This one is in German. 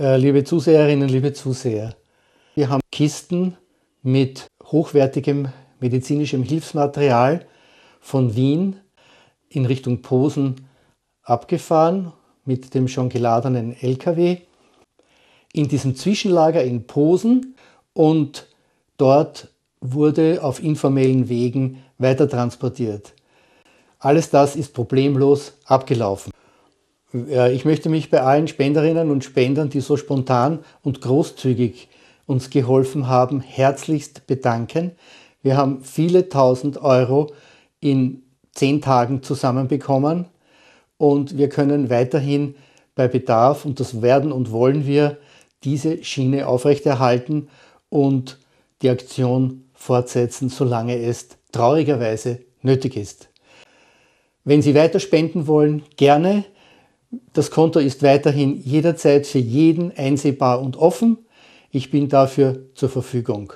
Liebe Zuseherinnen, liebe Zuseher, wir haben Kisten mit hochwertigem medizinischem Hilfsmaterial von Wien in Richtung Posen abgefahren mit dem schon geladenen LKW. In diesem Zwischenlager in Posen und dort wurde auf informellen Wegen weiter transportiert. Alles das ist problemlos abgelaufen. Ich möchte mich bei allen Spenderinnen und Spendern, die so spontan und großzügig uns geholfen haben, herzlichst bedanken. Wir haben viele tausend Euro in 10 Tagen zusammenbekommen und wir können weiterhin bei Bedarf, und das werden und wollen wir, diese Schiene aufrechterhalten und die Aktion fortsetzen, solange es traurigerweise nötig ist. Wenn Sie weiter spenden wollen, gerne. Das Konto ist weiterhin jederzeit für jeden einsehbar und offen. Ich bin dafür zur Verfügung.